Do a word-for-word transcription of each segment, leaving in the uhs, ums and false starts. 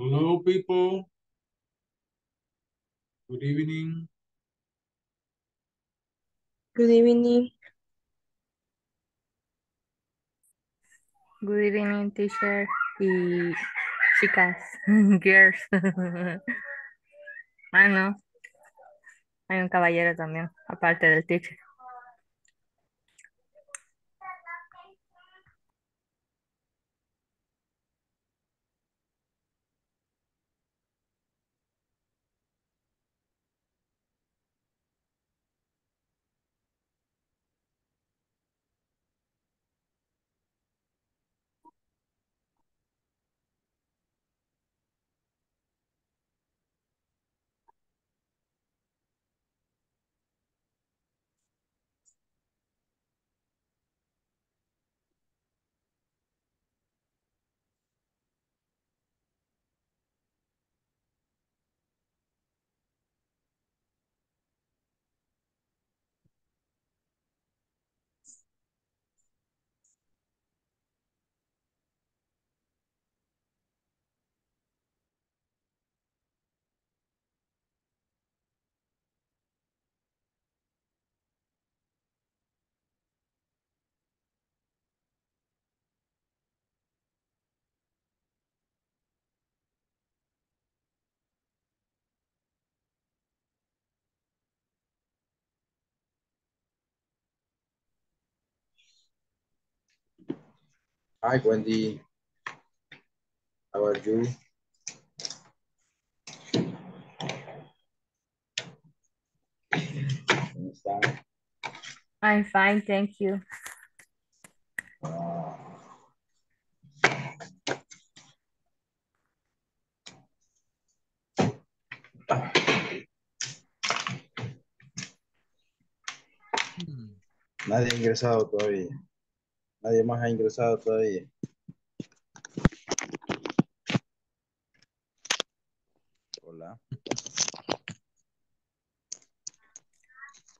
Hello, people. Good evening. Good evening. Good evening, teacher. Y chicas, girls. Ah, no. Hay un caballero también, aparte del teacher. Hi, Wendy. How are you? I'm fine, thank you. Uh, Nadie ha ingresado todavía. Nadie más ha ingresado todavía. Hola.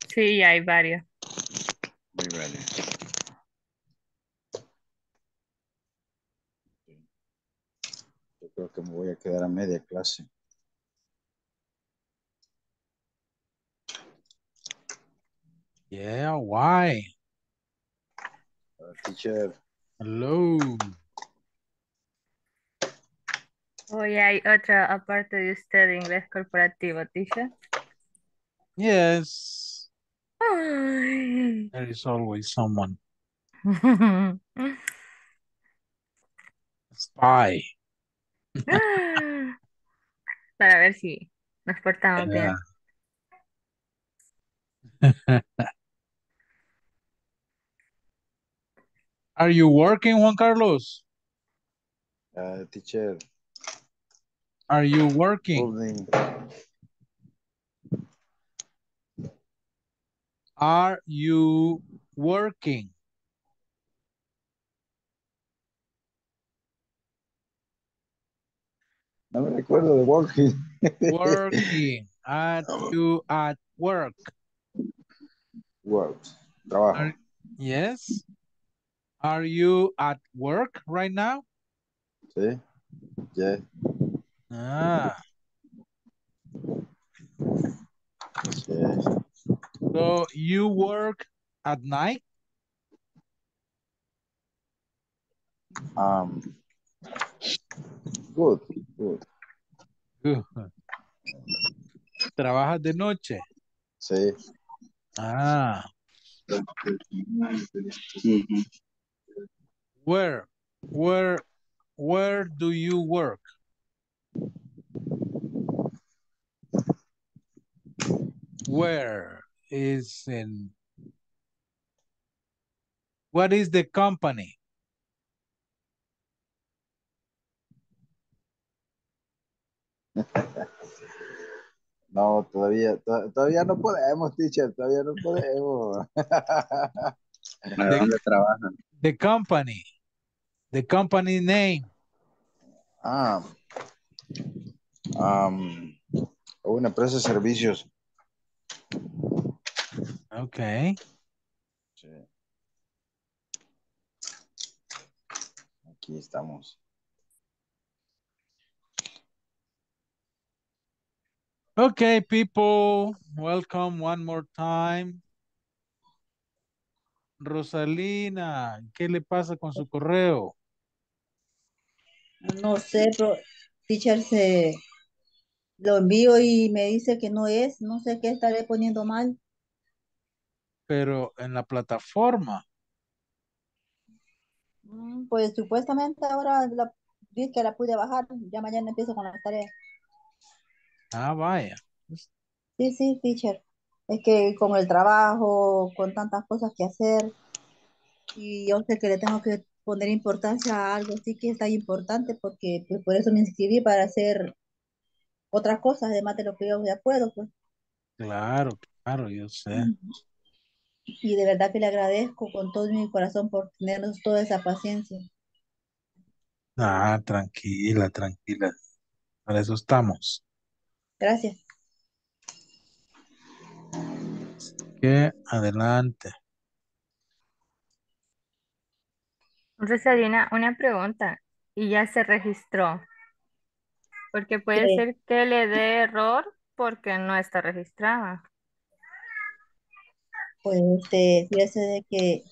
Sí, hay varios. Muy varios. Yo creo que me voy a quedar a media clase. Yeah, why? Uh, teacher. Hello. Hoy hay otra aparte de usted de inglés corporativo, teacher. Yes. Ay. There is always someone. Spy. Para ver si nos portamos yeah. bien. Are you working, Juan Carlos? Uh, teacher. Are you working? Holding. Are you working? No me recuerdo de working. Working. Are you at work? Work. Trabajo. Are, yes. Are you at work right now? Sí. Yeah. Ah. Yeah. So you work at night? Um. Good. Good. Good. ¿Trabajas de noche? Sí. Ah. Mm-hmm. Where, where, where do you work? Where is in, what is the company? No, todavía, to, todavía no podemos, teacher, todavía no podemos. ¿De dónde trabajan? The company. The company name. Ah. Um, una empresa de servicios. Okay. Sí. Aquí estamos. Okay, people, welcome one more time. Rosalina, ¿qué le pasa con su correo? No sé, pero teacher, se lo envío y me dice que no es. No sé qué estaré poniendo mal. Pero en la plataforma. Pues supuestamente ahora la, que la pude bajar. Ya mañana empiezo con las tareas. Ah, vaya. Sí, sí, teacher. Es que con el trabajo, con tantas cosas que hacer, y yo sé que le tengo que poner importancia a algo, sí que está importante, porque pues, por eso me inscribí, para hacer otras cosas, además de lo que yo ya puedo. Pues. Claro, claro, yo sé. Y de verdad que le agradezco con todo mi corazón por tenernos toda esa paciencia. Ah, tranquila, tranquila. Para eso estamos. Gracias. Que adelante. Rosalina, una pregunta. Y ya se registró. Porque puede sí. ser que le dé error porque no está registrada. Pues este, fíjese de que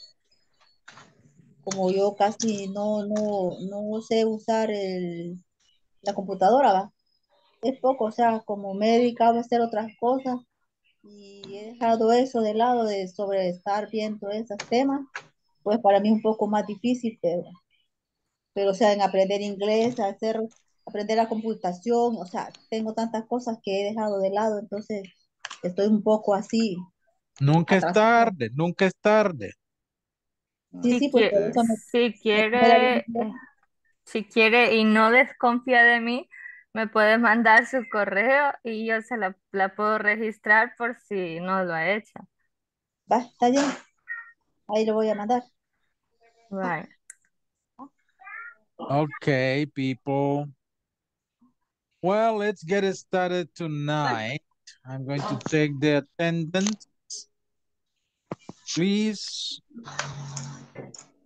como yo casi no, no, no sé usar el, la computadora, ¿va? Es poco, o sea, como me he dedicado a hacer otras cosas y he dejado eso de lado de sobre estar viendo esos temas, pues para mí es un poco más difícil, pero, pero o sea, en aprender inglés, hacer, aprender la computación, o sea, tengo tantas cosas que he dejado de lado, entonces estoy un poco así. Nunca atrasada. Es tarde, nunca es tarde. Sí, si sí, porque quiere, eso me, si quiere, me si quiere y no desconfía de mí, me puede mandar su correo y yo se la, la puedo registrar por si no lo ha hecho. Va, está bien. Ahí lo voy a mandar. Right. Okay, people. Well, let's get it started tonight. I'm going to take the attendance. Please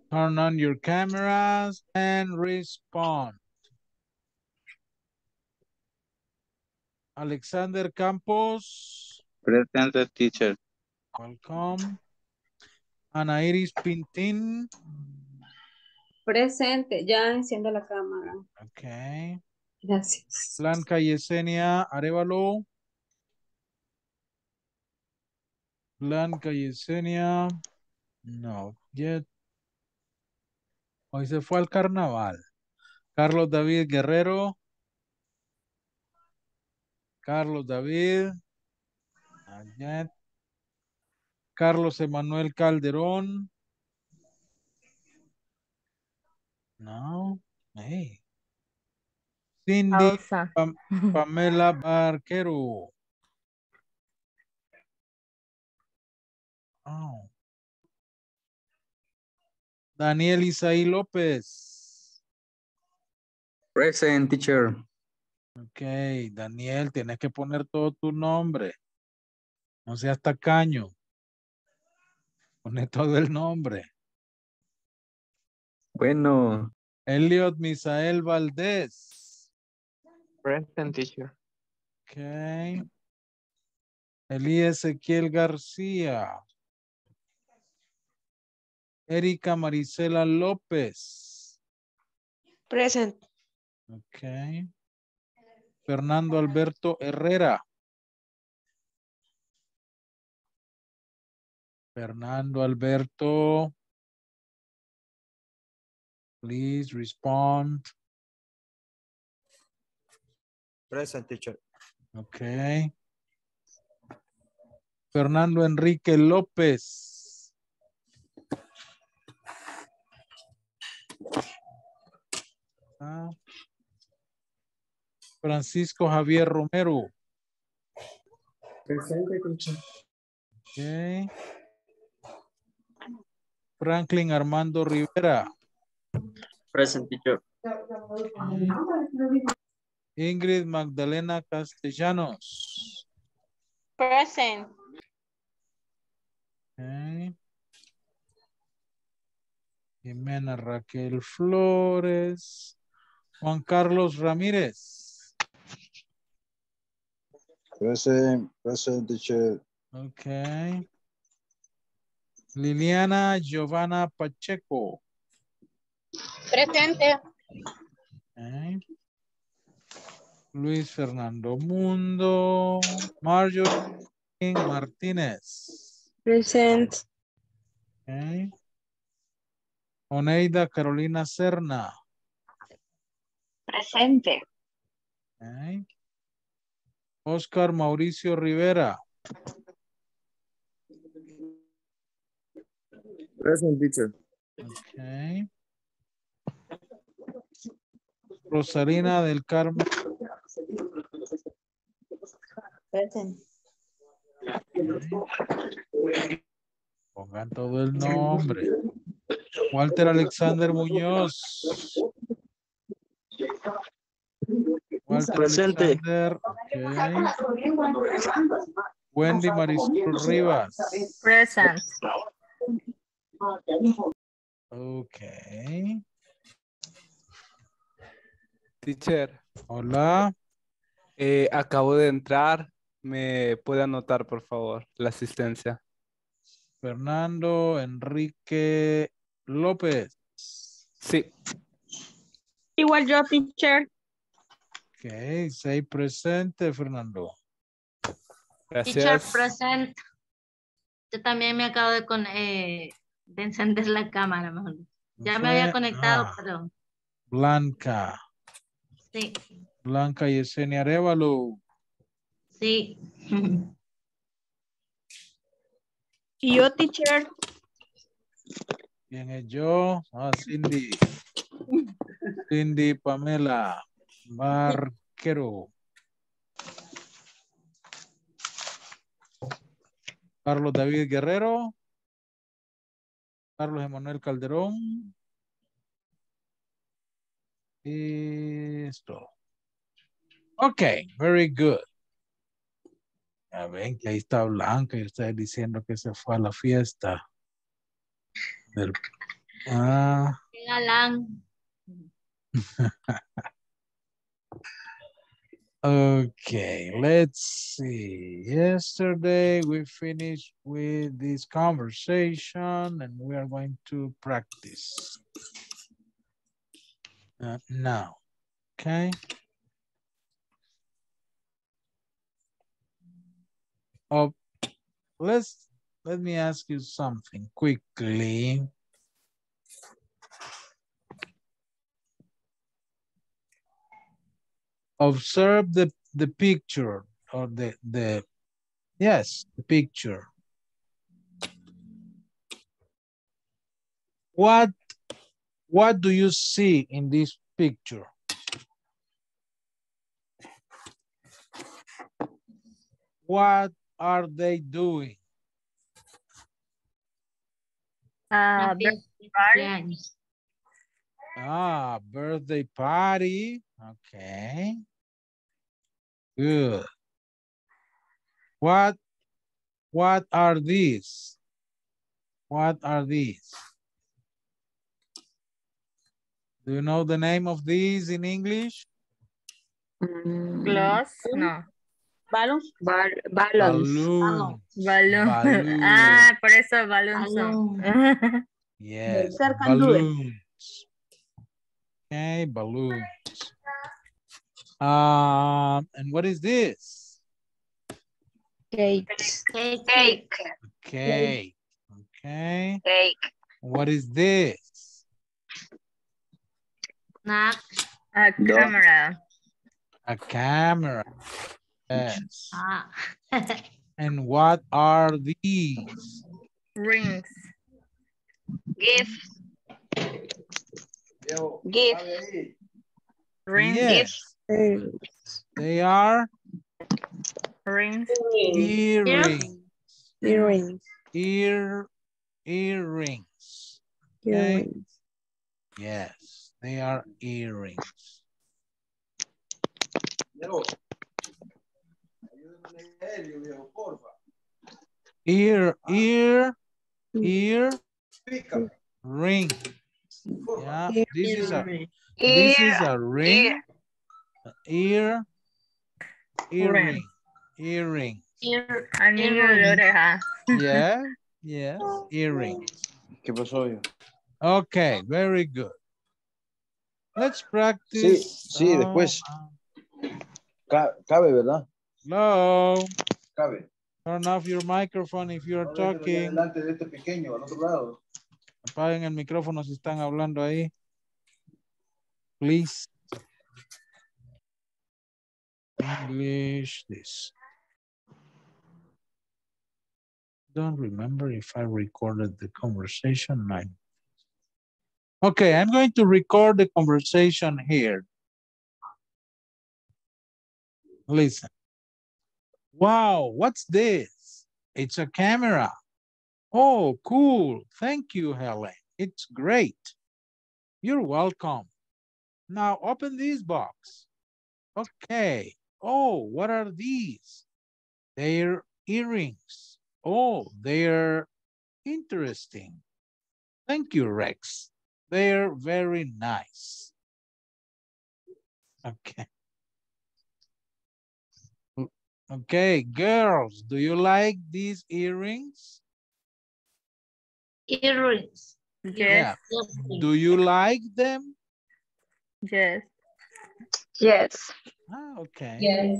turn on your cameras and respond. Alexander Campos. Present, teacher. Welcome. Ana Iris Pintín. Presente, ya enciendo la cámara. Ok. Gracias. Blanca Yesenia Arevalo. Blanca Yesenia. No, yet. Hoy se fue al carnaval. Carlos David Guerrero. Carlos David, Ayat. Carlos Emanuel Calderón, no, hey. Cindy Pam Pamela Barquero, oh. Daniel Isaí López, present, teacher. Ok, Daniel, tienes que poner todo tu nombre. No seas tacaño. Pone todo el nombre. Bueno. Elliot Misael Valdés. Present, teacher. Ok. Elías Ezequiel García. Erika Maricela López. Present. Ok. Fernando Alberto Herrera. Fernando Alberto. Please respond. Present, teacher. Okay. Fernando Enrique López. Ah. Francisco Javier Romero. Presente, teacher. Okay. Franklin Armando Rivera. Present, teacher. Ingrid Magdalena Castellanos. Present. Okay. Jimena Raquel Flores. Juan Carlos Ramírez. Present, present teacher. Okay. Liliana Giovanna Pacheco. Presente. Okay. Luis Fernando Mundo. Marjorie Martínez. Present. Okay. Oneida Carolina Serna. Presente. Okay. Oscar Mauricio Rivera. Present, teacher. Okay. Rosalina del Carmen. Present. Okay. Pongan todo el nombre. Walter Alexander Muñoz. Walter Presente. Alexander, okay. Wendy Marisol Rivas. Present. Okay. Teacher. Hola. Eh, acabo de entrar. ¿Me puede anotar, por favor, la asistencia? Fernando Enrique López. Sí. Igual yo, teacher. Ok, say presente, Fernando. Gracias. Teacher, present. Yo también me acabo de, con, eh, de encender la cámara. Mejor. Ya okay. Me había conectado, ah, pero... Blanca. Sí. Blanca Yesenia Arevalo. Sí. ¿Y yo, teacher? ¿Quién es yo? Ah, Cindy. Cindy Pamela Barquero. Carlos David Guerrero. Carlos Emanuel Calderón. Esto. Ok, very good. Ya ven que ahí está Blanca y ustedes diciendo que se fue a la fiesta. Del... Ah. Okay, let's see. Yesterday we finished with this conversation and we are going to practice uh, now. Okay. Oh, let's let me ask you something quickly. Observe the, the picture or the, the, yes, the picture. What, what do you see in this picture? What are they doing? Uh, birthday party. Ah, birthday party. Okay. Good. What, what are these? What are these? Do you know the name of these in English? Gloss? No. Balloons? Bal balloons. Balloons. Balloons. Balloons. Ah, por eso balloons. Balloons. Yes, balloons. Okay, balloons. Um, and what is this? Cake. Cake. Cake. Cake. Okay. Cake. What is this? Not a camera. A camera. Yes. Ah. And what are these? Rings. Gifts. Gifts. Rings. Yes. They are rings, earrings, earrings, ear earrings. Okay. Earrings. Yes, they are earrings. Ear, ear, ear, ring. Yeah, this is a this is a ring. Ear, earring. Earring. Ear, anillo de oreja. Yeah, yes, earring. ¿Qué pasó yo? Okay, very good. Let's practice. Sí, sí, después. Cabe, ¿verdad? No. Cabe. Turn off your microphone if you are no, talking. Delante de este pequeño, al otro lado. Apaguen el micrófono si están hablando ahí. Please. English this. Don't remember if I recorded the conversation. I... Okay, I'm going to record the conversation here. Listen. Wow, what's this? It's a camera. Oh, cool. Thank you, Helen. It's great. You're welcome. Now open this box. Okay. Oh, what are these? They're earrings. Oh, they're interesting. Thank you, Rex. They're very nice. Okay. Okay, girls, do you like these earrings? Earrings. Yes. Yeah. Do you like them? Yes. Yes. Ah, okay. Yes.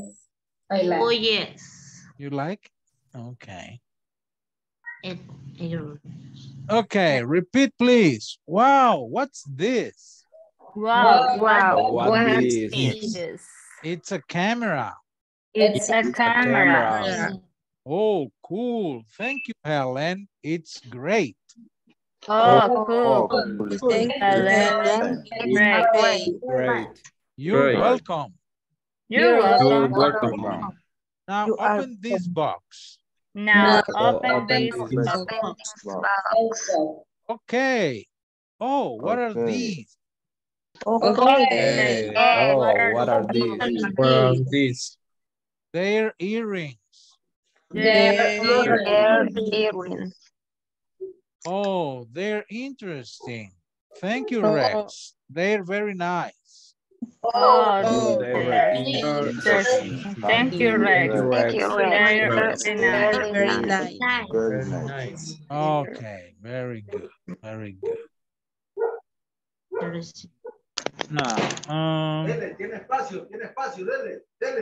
I like. Oh, yes. You like? Okay. Okay, repeat, please. Wow, what's this? Wow, wow. What, what is this? It's a camera. It's, it's a, a camera. camera. Oh, cool. Thank you, Helen. It's great. Oh, cool. Oh, cool. Thank you, Helen. Great. Great. Great. You're great. Welcome. You're welcome. welcome. Now you open this box. Now no, open, open this box. box. Okay. Oh, what okay. are these? Okay. Oh, what are these? What are these? Their earrings. Their earrings. Oh, they're interesting. Thank you, Rex. They're very nice. Oh, they're interesting. Thank you, Rex. Thank you, Rex. They're very nice. Very nice. Okay, very good. Very good. No. Um, tiene espacio, tiene espacio, dele, dele.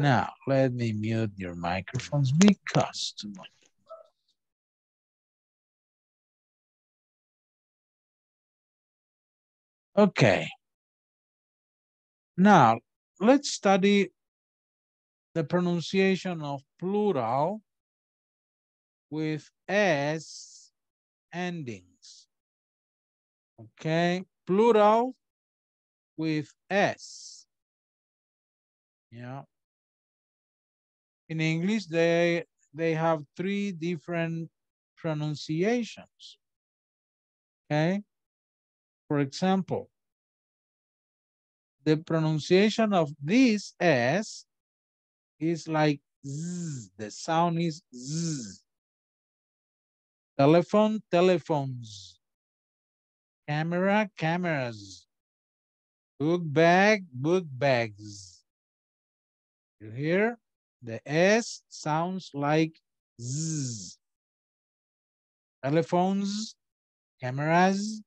Now, let me mute your microphones because too much. Okay. Now, let's study the pronunciation of plural with S endings. Okay, plural with S. Yeah. In English, they they have three different pronunciations. Okay. For example, the pronunciation of this S is like Z. The sound is Z. Telephone, telephones. Camera, cameras. Book bag, book bags. You hear? The S sounds like Z. Telephones, cameras,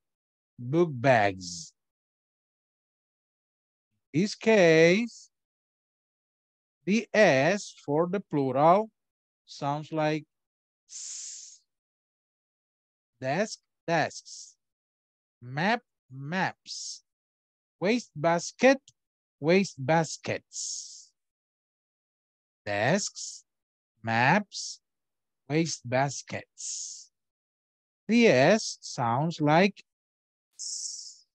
book bags. In this case, the S for the plural sounds like S. Desk, desks. Map, maps. Waste basket, waste baskets. Desks, maps, waste baskets. The S sounds like S.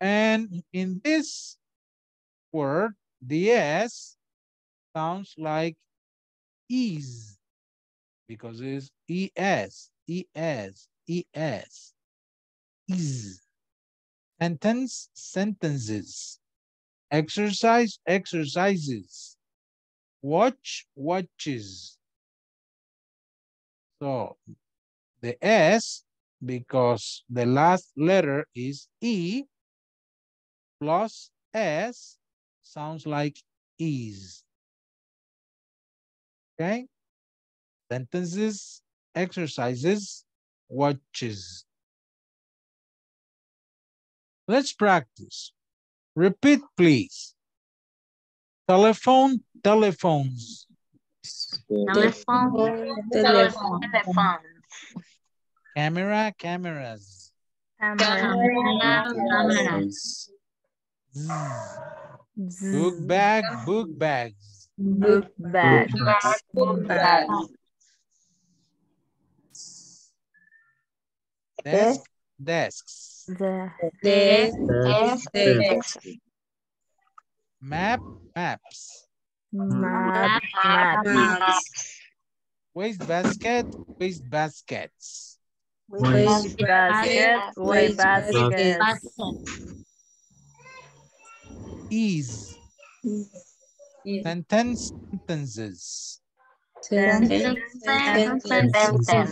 And in this word, the S sounds like ease because it's E S, E S, E S, ease. Sentence, sentences. Exercise, exercises. Watch, watches. So the S, because the last letter is E, plus S sounds like is. Okay? Sentences, exercises, watches. Let's practice. Repeat, please. Telephone, telephones. Telephone, telephone. Telephone. Telephone. Camera, cameras. Camera, cameras. Book bag, book bags. Book bags. Book bags. Desk, desks. Desk, desks. Map, maps. Map, maps. Maps. Waste basket, waste baskets. Waste basket, waste baskets. Ease. Sentence, sentences. Sentences.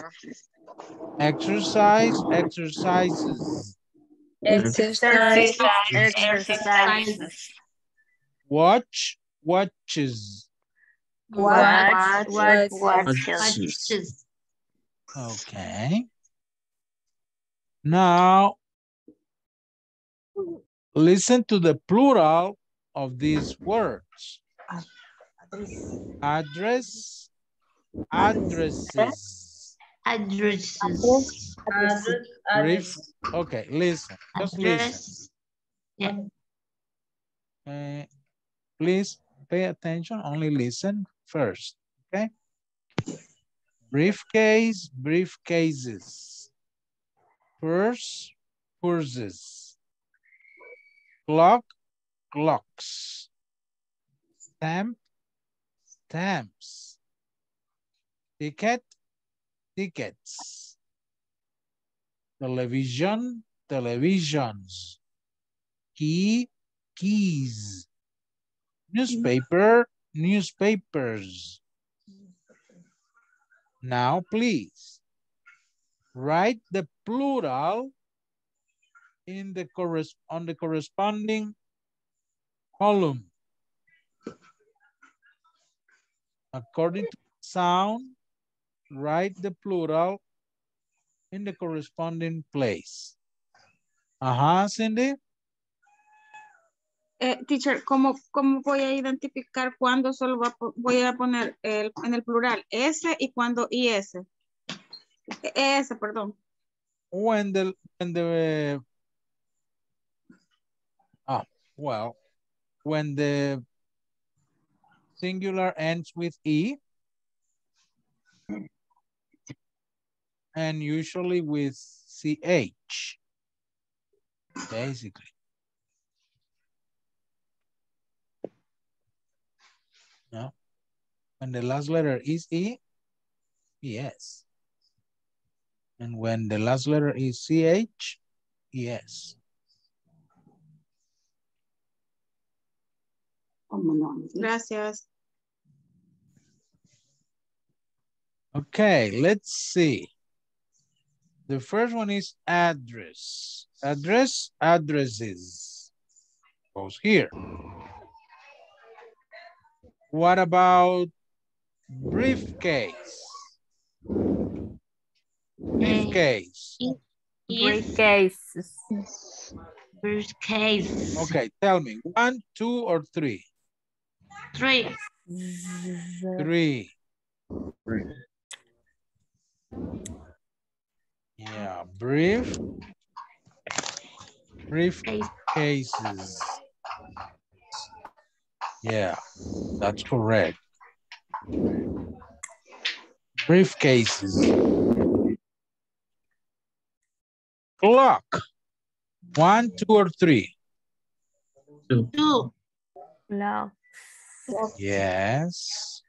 Exercise, exercises. Exercise, exercises. Watch, watches. Watch, watch, watches. Okay. Now, listen to the plural of these words. Address, addresses. Addresses. Address, address, address. Okay, listen. Just address. Listen. Yeah. Uh, please pay attention. Only listen first. Okay. Briefcase, briefcases. Purse, purses. Clock, clocks. Stamp, stamps. Ticket, tickets. Television, televisions. Key, keys. Newspaper, newspapers. Now, please, write the plural in the corres- on the corresponding column. According to sound, write the plural in the corresponding place. Ajá, Cindy. Eh, teacher, ¿cómo, ¿cómo voy a identificar cuándo solo voy a poner el, en el plural S y cuándo is? S, perdón. When the, when the, ah, well, when the singular ends with E, and usually with C H, basically. No? When the last letter is E, yes. And when the last letter is C H, yes. Gracias. Okay, let's see. The first one is address. Address, addresses. Goes here. What about briefcase? Briefcase. Briefcases. Briefcase. Okay, tell me. One, two, or three? Three. Three. Three. Yeah, brief, brief cases. Yeah, that's correct. Briefcases. Clock. One, two, or three? Two. Two. No. Yes.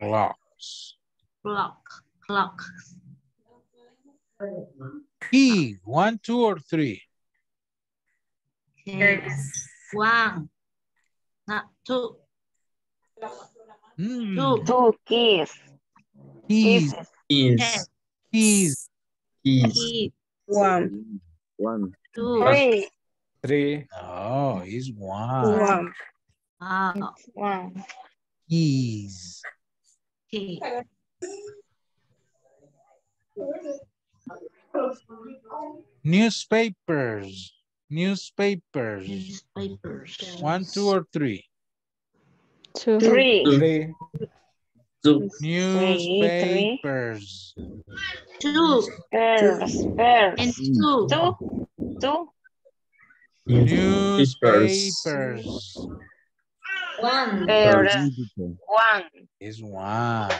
Clocks. Clock. Clock. Key, one, two, or three? Yes. One, not two. Mm. Two. Two keys. Keys. Keys. Keys. Keys. Keys. One. One. Two. Three. Three. No, it's one. One. Oh. It's one. Keys. Keys. Newspapers. Newspapers. Newspapers. One, two, or three? Two. Three. Three. Two. Newspapers. Two. And two. Two. Two. Newspapers. One. One. Is one.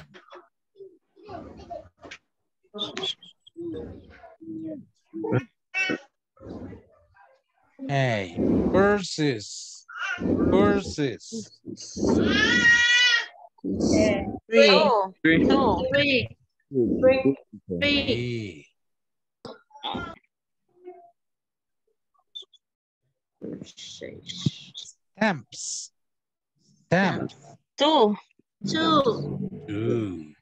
Hey, purses. Purses. Three. Two. Three. Three. Three. Stamps. Stamps. Two. Two. Two.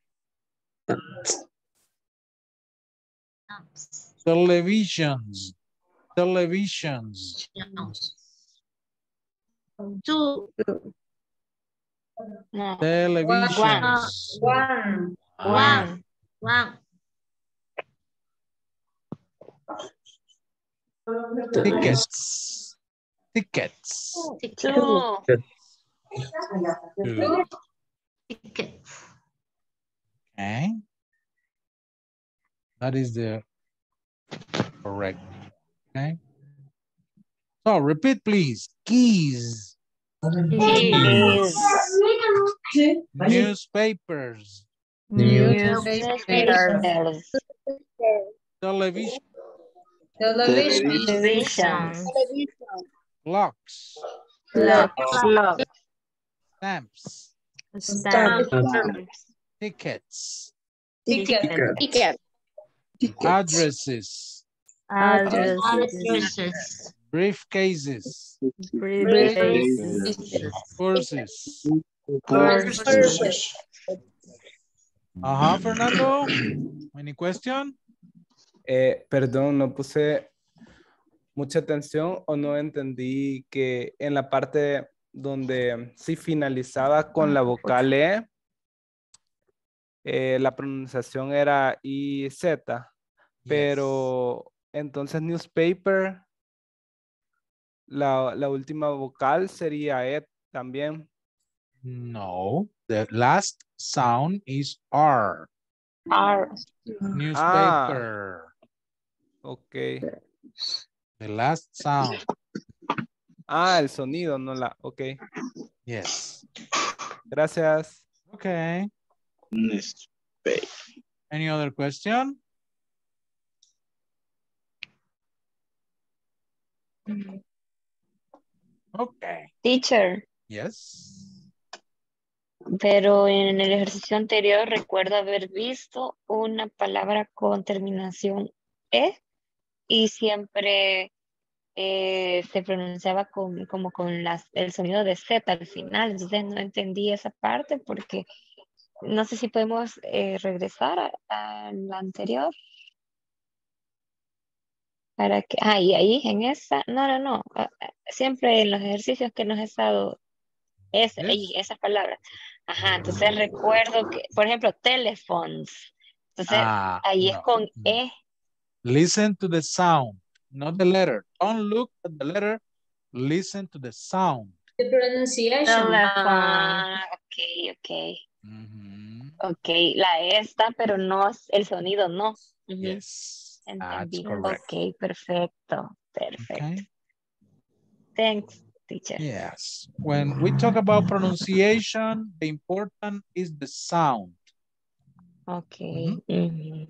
Stamps. Televisions. Televisions. Two. No. Televisions. One. One. One. One. Tickets. Tickets. Two. Two. Tickets. Okay. That is the correct. Okay. So repeat, please. Keys. Keys. Newspapers. Newspapers. Television. Television. Television. Locks. Locks. Locks. Stamps. Stamps. Stamps. Tickets. Tickets. Tickets. Addresses. Addresses. Addresses. Briefcases. Briefcases. Courses. Courses. Ajá, Fernando. Any question? Eh, perdón, no puse mucha atención o no entendí que en la parte donde sí finalizaba con la vocal E, eh, la pronunciación era I Z, pero yes. Entonces newspaper, la, la última vocal sería E también. No, the last sound is R. R. Newspaper. Ah, ok. The last sound. Ah, el sonido, no la. Ok. Yes. Gracias. Ok. Any other question? Ok. Teacher. Yes. Pero en el ejercicio anterior recuerdo haber visto una palabra con terminación E. Y siempre eh, se pronunciaba con, como con las, el sonido de Z al final. Entonces no entendí esa parte porque no sé si podemos eh, regresar a, a la anterior. Para que, ah, y ahí en esa. No, no, no. Siempre en los ejercicios que nos he estado. Es, ¿sí? Esas palabras. Ajá, entonces recuerdo que, por ejemplo, telephones. Entonces ah, ahí no. Es con E. Listen to the sound, not the letter. Don't look at the letter. Listen to the sound. The pronunciation. Ah, ok, ok. Mm-hmm. Ok, la E está, pero no el sonido, no. Uh-huh. Yes. Entendí. Ok, perfecto. Perfecto. Okay. Thanks, teacher. Yes. When we talk about pronunciation, the important is the sound. Okay. Mm-hmm. Mm-hmm.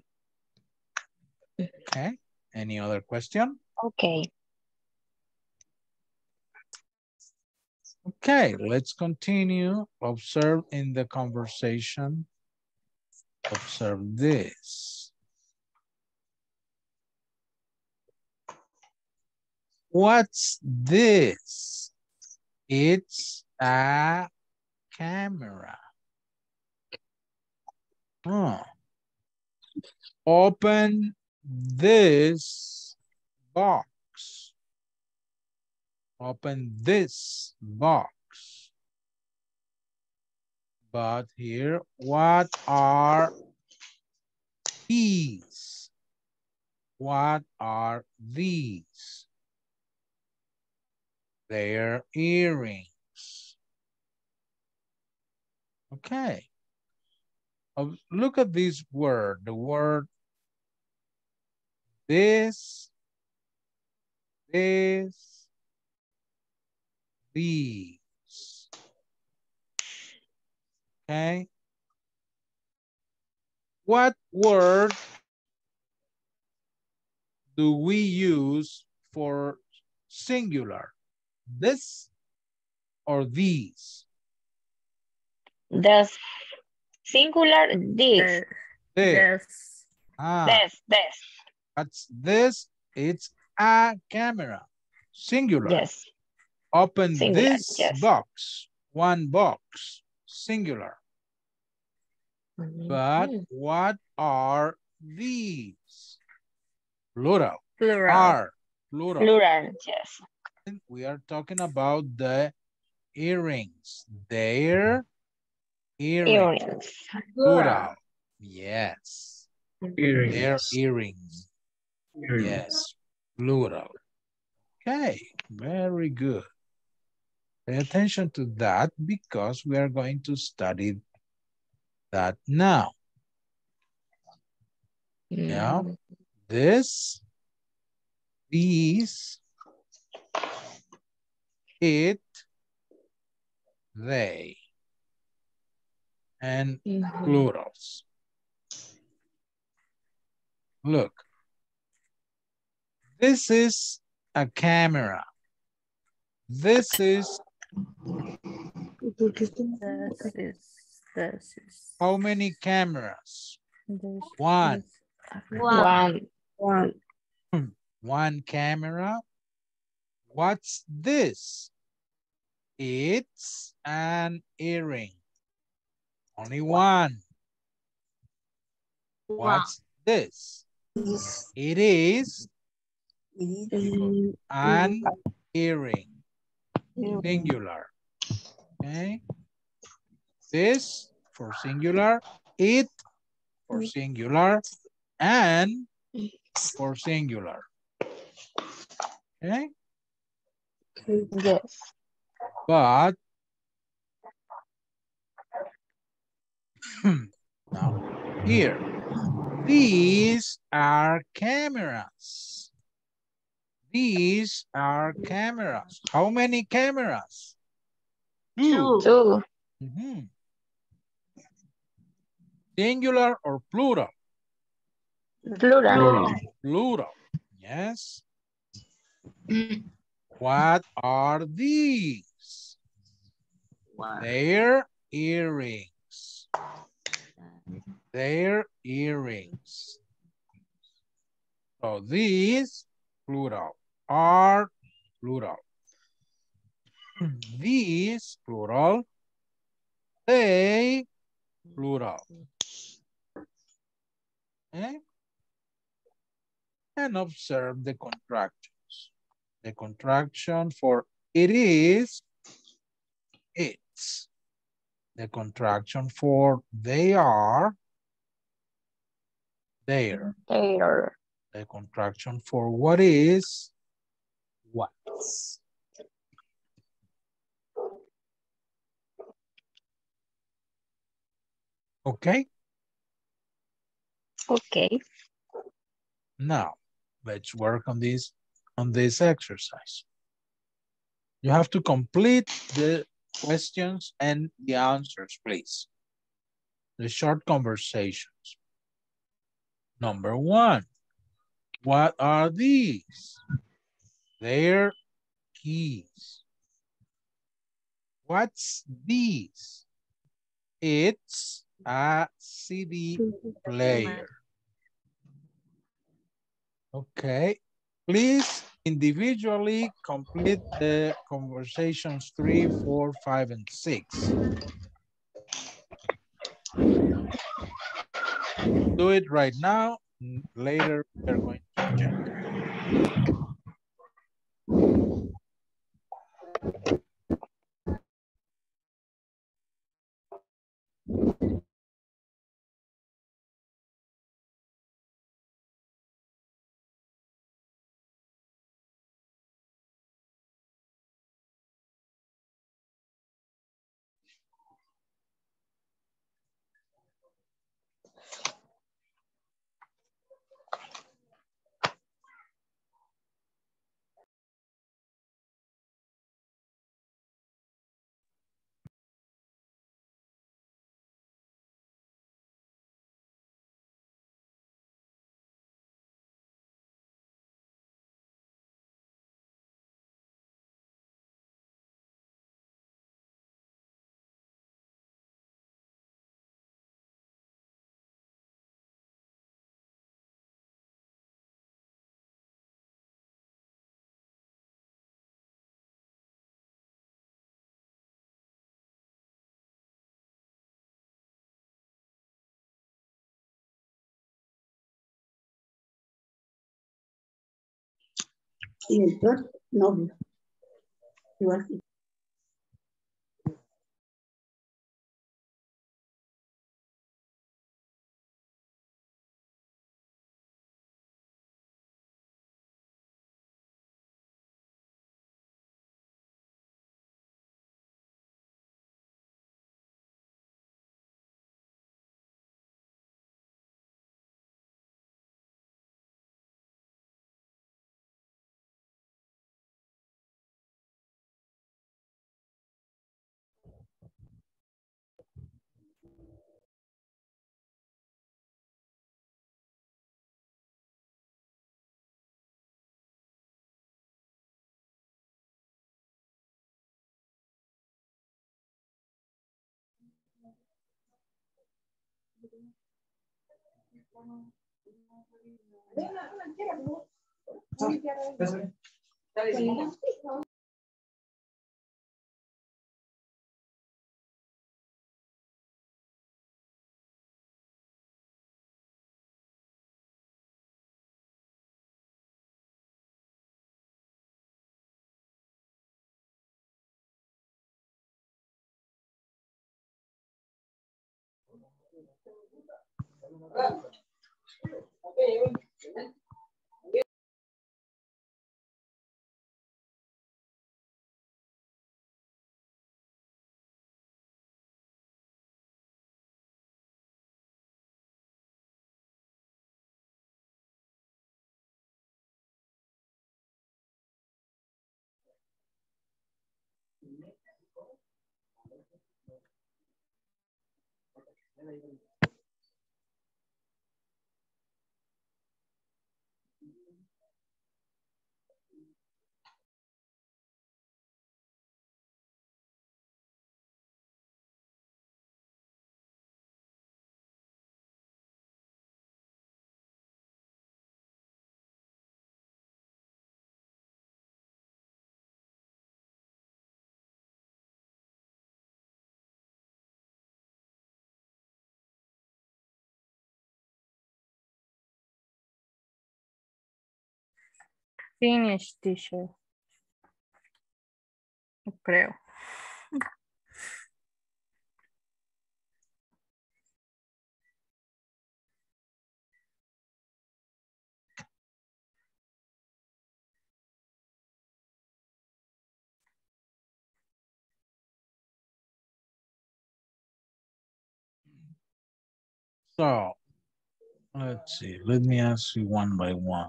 Okay. Any other question? Okay. Okay, let's continue. Observe in the conversation. Observe this. What's this? It's a camera. Oh. Open this box. open this box. But here, what are these? What are these? They're earrings. Okay. Oh, look at this word, the word this, this, these. Okay. What word do we use for singular? This or these? This. Singular, this. This. This. Ah. This, this. That's this. It's a camera. Singular. Yes. Open singular, this yes. box. One box. Singular. Mm-hmm. But what are these? Plural. Plural. Are. Plural. Plural, yes. We are talking about the earrings. Their earrings. Earrings. Plural. Yes. Earrings. Their earrings. Earrings. Yes. Plural. Okay. Very good. Pay attention to that because we are going to study that now. Mm. Now, this, these, it, they, and mm-hmm. plurals. Look, this is a camera. This is This is, this is. How many cameras? This one. One. One. One camera. What's this? It's an earring. Only one. Wow. What's this? Yes. It is yes. an earring. Singular. Okay. This for singular, it for singular, and for singular. Okay. Yes. But now here, these are cameras. These are cameras. How many cameras? Two. Two. Mm-hmm. Singular or plural? Plural. Plural. Plural. Yes. What are these? Wow. Their earrings. Their earrings. So these, plural. Are plural. These, plural. They, plural. Okay? And observe the contractions. The contraction for it is, it's. The contraction for they are, their. Their. The contraction for what is, what's. Okay? Okay. Now, let's work on this, on this exercise. You have to complete the questions and the answers, please. The short conversations. Number one. What are these? They're keys. What's these? It's a C D player. Okay. Please individually complete the conversations three, four, five, and six. Do it right now. Later, we're going to check. director novio. Igual que no, okay. Finish teacher. Creo. So, let's see. Let me ask you one by one.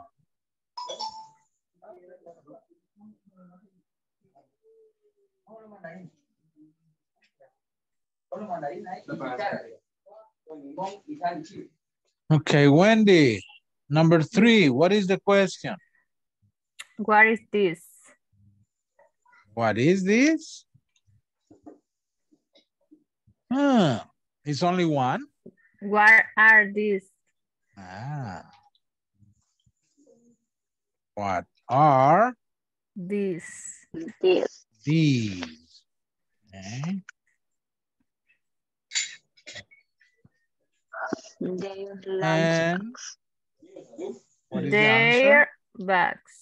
Okay, Wendy, number three, what is the question? What is this? What is this? Huh, it's only one. What are these? Ah. What are these? These. These. Okay. Their bags. Their the bags.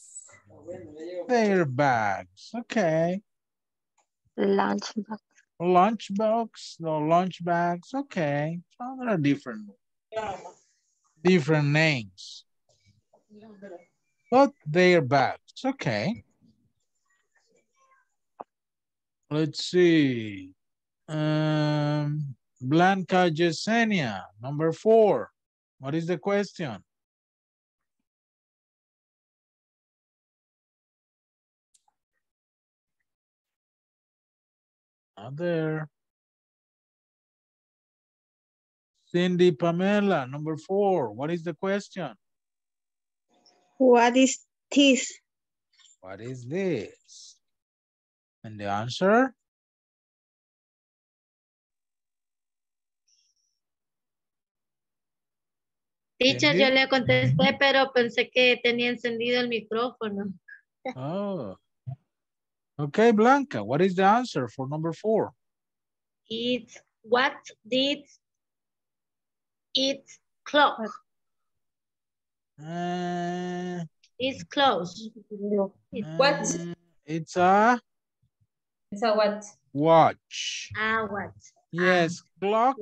Their bags. Okay. Lunch box. Lunch box. No lunch bags. Okay. So there are different, different names. But their bags. Okay. Let's see. Um, Blanca Yesenia, number four. What is the question? Not there. Cindy Pamela, number four. What is the question? What is this? What is this? And the answer? Teacher, yo le contesté, pero pensé que tenía encendido el micrófono. Oh. Okay, Blanca, what is the answer for number four? It's what did it clock? Uh, It's closed. What? Uh, it's a... It's a what? Watch. Ah, uh, what? Yes, uh, clock.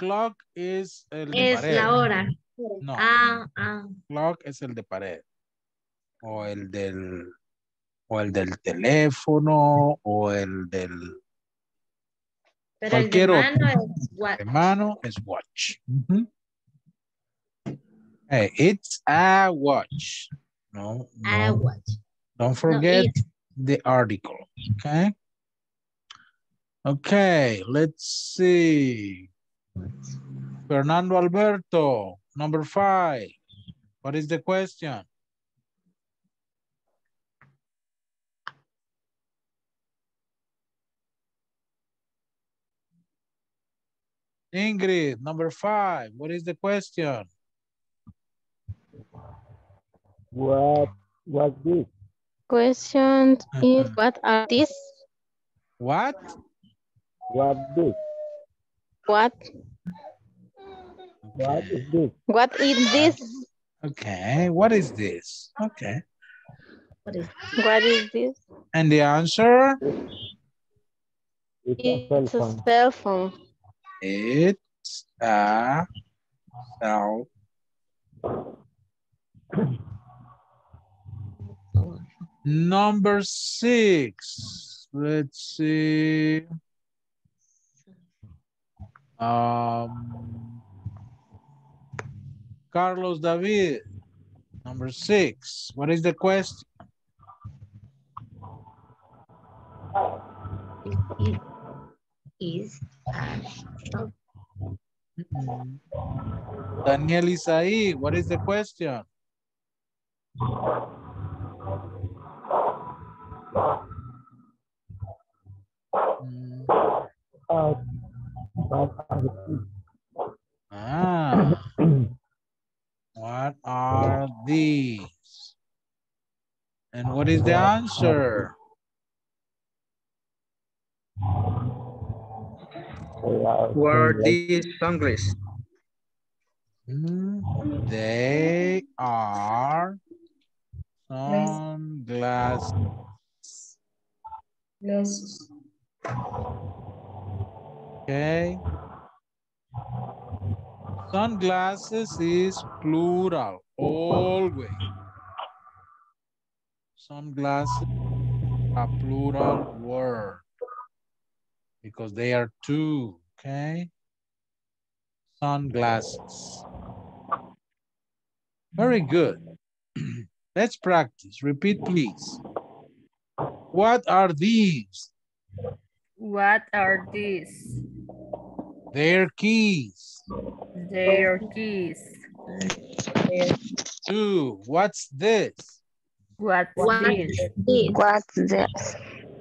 Clock is el de pared. Es la hora. No. Ah, ah. Clock es el de pared. O el del... O el del teléfono. O el del... Pero cualquier el de mano es watch. De mano es watch. Uh-huh. Hey, it's a watch. No, no. A watch. Don't forget no, the article. Okay. Okay, let's see. Fernando Alberto, number five. What is the question? Ingrid, number five. What is the question? What was this? Question is, what are these? What? What this? What? What is this? What is this? Okay, what is this? Okay. What is, what is this? And the answer? It's, it's a cell phone. A cell phone. It's a cell phone. Number six. Let's see. Um, Carlos David, number six. What is the question? It is um, Daniel Isaí, what is the question? Uh, ah, what are these? And what is the answer? What are these English? They are sunglasses. Glasses. Okay. Sunglasses is plural, always. Sunglasses are a plural word because they are two, okay? Sunglasses. Very good. Let's practice. Repeat, please. What are these? What are these? Their keys. Their keys. Two. What's this? What's what this? What's this?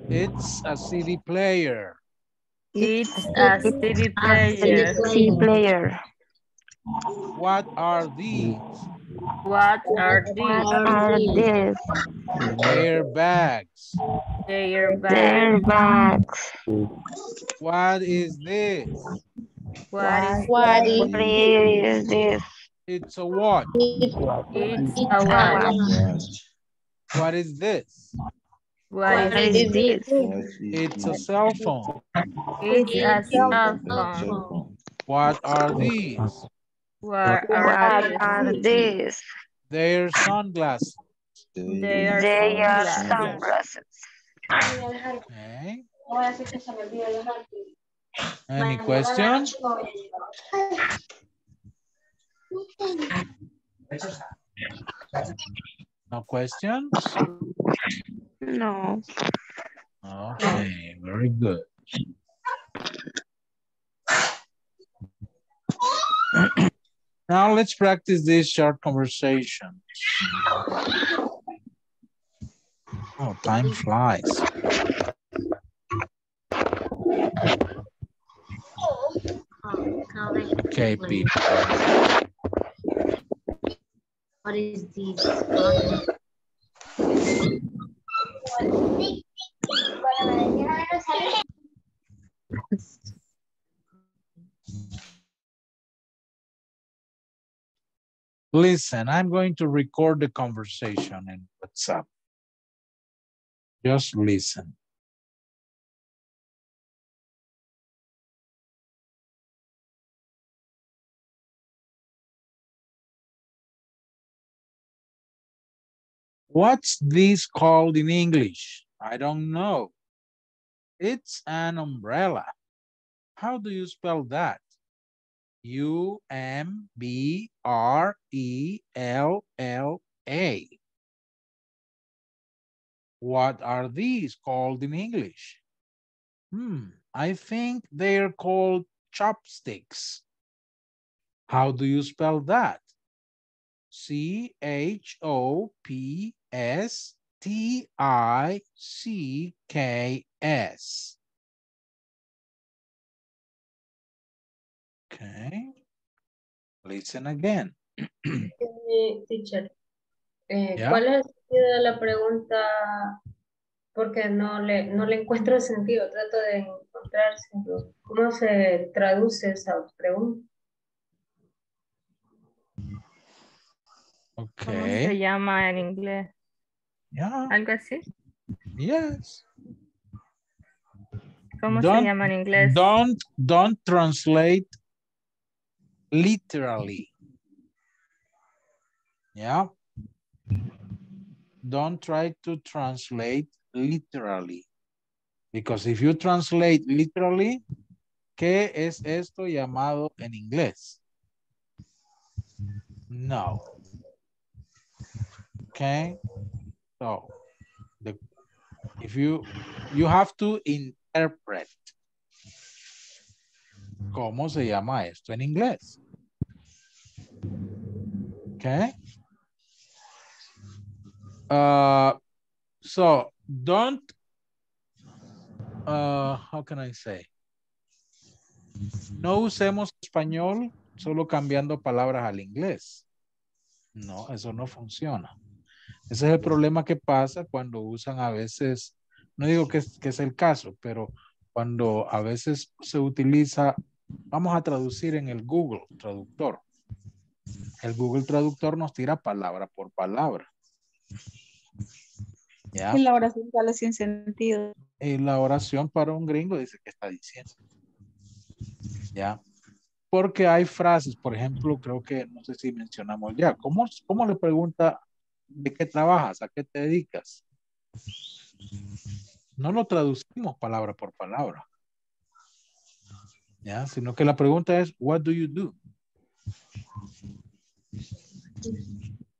It's a C D player. It's a C D player. C D player. What are these? What are these? What are these? Their bags. Their bags. Their bags. What is this? What, what is, is this? It's a watch. It's a watch. What is this? What, what is, is this? It's a cell phone. It's a cell phone. What are these? What are, what are these? They're sunglasses. They are, they are sunglasses. sunglasses. Okay. Any questions? No questions? No. Okay, very good. Now let's practice these short conversations. Oh, time flies. Okay, people. What is this? Listen, I'm going to record the conversation in WhatsApp. Just listen. What's this called in English? I don't know. It's an umbrella. How do you spell that? U M B R E L L A. What are these called in English? Hmm, I think they're called chopsticks. How do you spell that? C H O P S T I C K S. Okay, listen again. Teacher, eh, yeah. ¿Cuál es el sentido de la pregunta? Porque no le, no le encuentro sentido, trato de encontrar sentido. ¿Cómo se traduce esa pregunta? Okay. ¿Cómo se llama en inglés? Yeah. ¿Algo así? Yes. ¿Cómo don't, se llama en inglés? Don't, don't translate literally. Yeah. Don't try to translate literally. Because if you translate literally, ¿qué es esto llamado en inglés? No. Okay, so the, if you, you have to interpret. ¿Cómo se llama esto en inglés? Okay. Uh, so don't, uh, how can I say? No usemos español solo cambiando palabras al inglés. No, eso no funciona. Ese es el problema que pasa cuando usan a veces, no digo que, que es el caso, pero cuando a veces se utiliza, vamos a traducir en el Google Traductor. El Google Traductor nos tira palabra por palabra. ¿Ya? Y la oración sale sin sentido. Y la oración para un gringo dice que está diciendo. ¿Ya? Porque hay frases, por ejemplo, creo que, no sé si mencionamos ya, ¿cómo, cómo le pregunta? ¿De qué trabajas? ¿A qué te dedicas? No lo traducimos palabra por palabra. ¿Ya? Sino que la pregunta es, what do you do?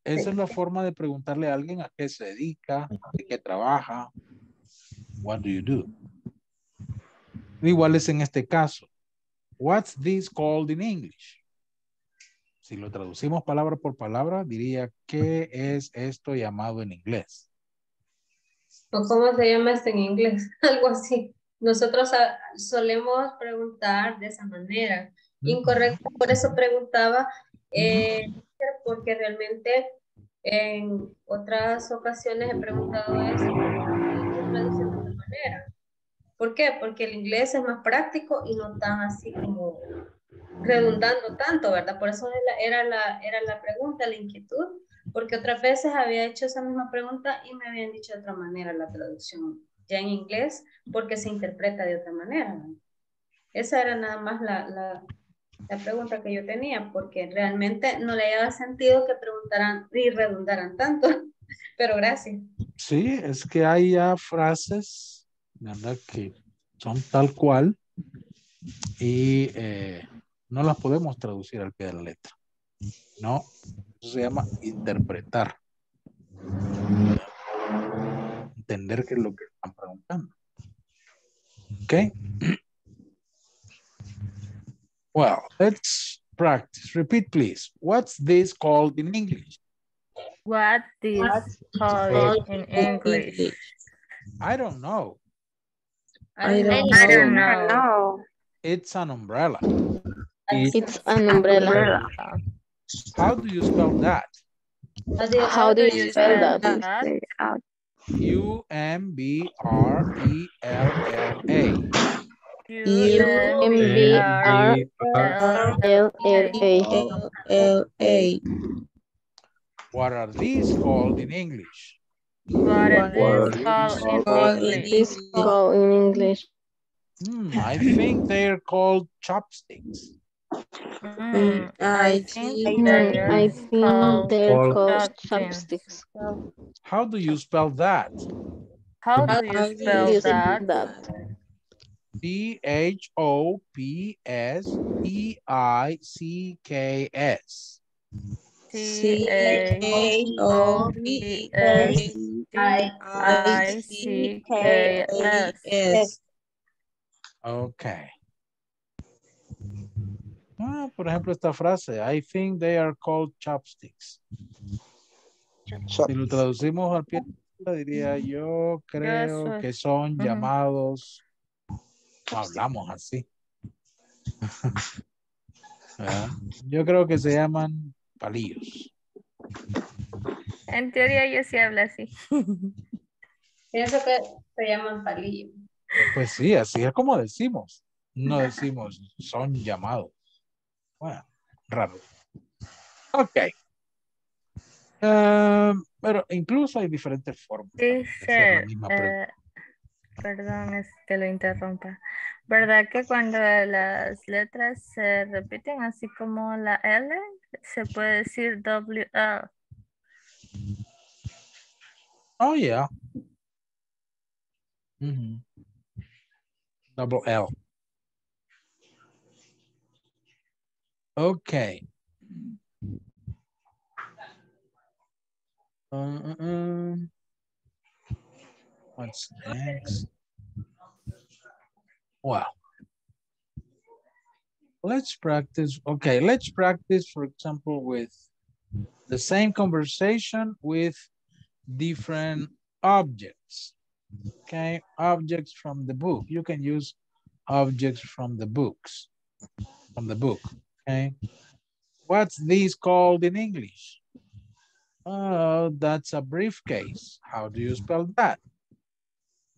Esa es la forma de preguntarle a alguien a qué se dedica, de qué trabaja. What do you do? Igual es en este caso. What's this called in English? Si lo traducimos palabra por palabra, diría, ¿qué es esto llamado en inglés? ¿O cómo se llama esto en inglés? Algo así. Nosotros solemos preguntar de esa manera. Incorrecto, por eso preguntaba, eh, porque realmente en otras ocasiones he preguntado eso, y traducido de otra manera. ¿Por qué? Porque el inglés es más práctico y no tan así como... redundando tanto, ¿verdad? Por eso era la, era la pregunta, la inquietud, porque otras veces había hecho esa misma pregunta y me habían dicho de otra manera la traducción, ya en inglés, porque se interpreta de otra manera. Esa era nada más la, la, la pregunta que yo tenía, porque realmente no le daba sentido que preguntaran y redundaran tanto, pero gracias. Sí, es que hay ya frases, ¿verdad? Que son tal cual y... Eh, no las podemos traducir al pie de la letra. No, eso se llama interpretar. Entender qué es lo que están preguntando. Okay? Well, let's practice. Repeat, please. What's this called in English? What's this called in English? I don't know. I don't, I don't know. know. It's an umbrella. It's an umbrella. How do you spell that? How do you spell that? U M B R E L L A. U M B R E L L A. What are these called in English? What are these called in English? Called in English? Hmm, I think they are called chopsticks. Mm, I think they're, I think they're called, called chopsticks. How do you spell that? How do you spell that? C H O P S E I C K S. C H O P S E I C K S. Okay. Ah, por ejemplo, esta frase, I think they are called chopsticks. Si lo traducimos al pie, diría yo creo yes, que son mm-hmm. llamados, hablamos así. ¿Ah? Yo creo que se llaman palillos. En teoría yo sí hablo así. Pienso que se llaman palillos. Pues sí, así es como decimos. No decimos son llamados. Bueno, raro. Ok. Uh, pero incluso hay diferentes formas. Dice, uh, perdón, es que lo interrumpa. ¿Verdad que cuando las letras se repiten así como la L, se puede decir W L? Oh, yeah. Mm-hmm. Double L. Okay. Uh, uh, uh. What's next? Wow. Let's practice. Okay, let's practice, for example, with the same conversation with different objects. Okay, objects from the book. You can use objects from the books, from the book. Okay. What's this called in English? Oh, that's a briefcase. How do you spell that?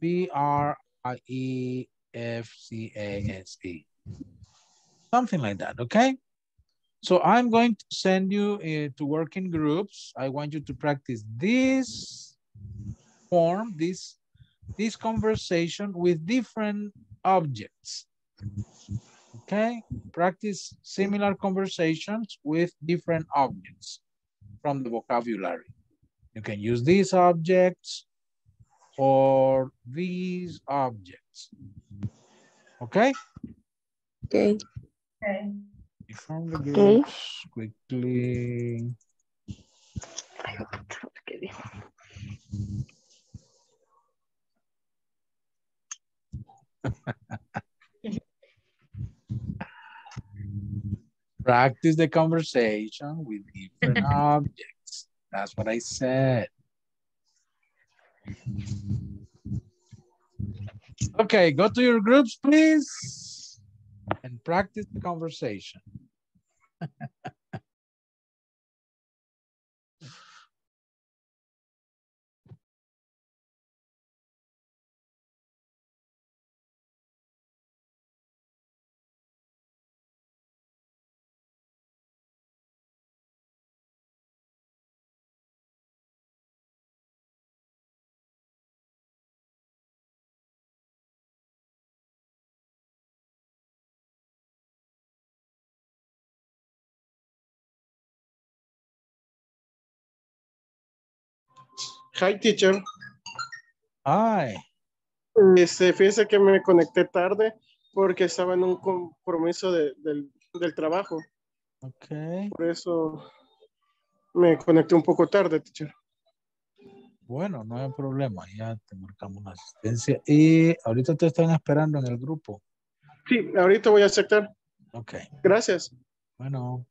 B R I E F C A S E. Something like that, okay? So I'm going to send you uh, to work in groups. I want you to practice this form, this, this conversation with different objects. Okay, practice similar conversations with different objects from the vocabulary. You can use these objects or these objects. Okay? Okay. Okay. Okay. Quickly. Practice the conversation with different objects. That's what I said. Okay, go to your groups, please, and practice the conversation. Hi, teacher. Hi. Este, fíjese que me conecté tarde porque estaba en un compromiso de, del, del trabajo. Okay. Por eso me conecté un poco tarde, teacher. Bueno, no hay problema. Ya te marcamos la asistencia. Y ahorita te están esperando en el grupo. Sí, ahorita voy a aceptar. Ok. Gracias. Bueno.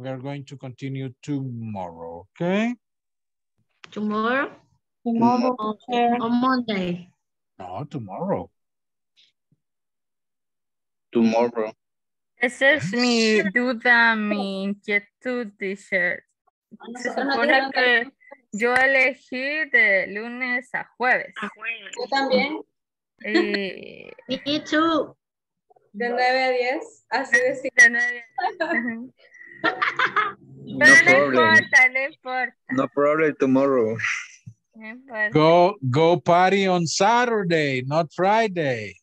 We are going to continue tomorrow, okay? Tomorrow? Tomorrow. tomorrow. On Monday. No, tomorrow. Tomorrow. Excuse me, ayúdame, inquietud, dice. Se supone que yo elegí de lunes a jueves. A jueves. Yo también. Y... Me too. De nueve a diez, así decir. De nueve a diez. No, problem. No importa, no importa. No problem tomorrow. No importa. Go, go party on Saturday, not Friday.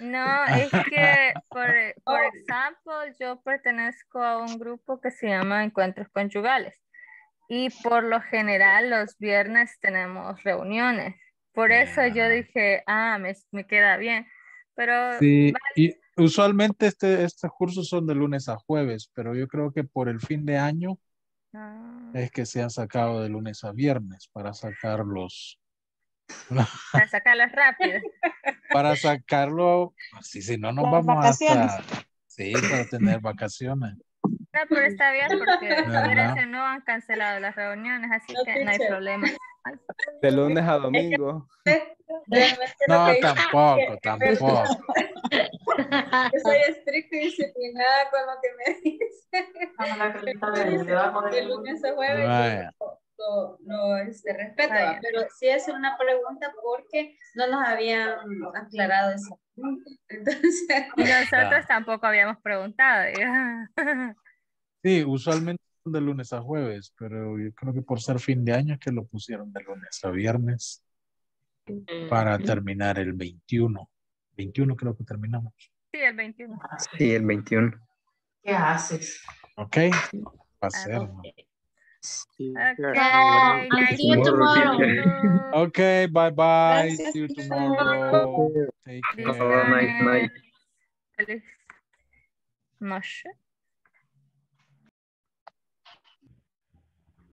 No, es que, por, por ejemplo, yo pertenezco a un grupo que se llama Encuentros Conyugales. Y por lo general, los viernes tenemos reuniones. Por eso yeah. yo dije, ah, me, me queda bien. Pero sí, vale. Y usualmente este, estos cursos son de lunes a jueves, pero yo creo que por el fin de año ah. es que se han sacado de lunes a viernes para sacarlos. Para sacarlos rápido. Para sacarlo, si, si no nos Las vamos vacaciones. Hasta... Sí, para tener vacaciones. No, pero está bien porque ¿verdad? No han cancelado las reuniones, así no, que no hay problema. De lunes a domingo. No, tampoco, tampoco. Yo soy estricta y disciplinada con lo que me dicen. De lunes a jueves Vaya. lo, lo este, respeto, Vaya. Pero sí es una pregunta porque no nos habían aclarado eso. Entonces, nosotros ah. tampoco habíamos preguntado. Sí, usualmente de lunes a jueves, pero yo creo que por ser fin de año es que lo pusieron de lunes a viernes para terminar el veintiuno. veintiuno creo que terminamos. Sí, el veintiuno. Sí, el veintiuno. ¿Qué haces? Ok, va a ser. Okay, see you tomorrow. Okay, bye bye. Gracias. See you tomorrow. Take care. Have a nice night.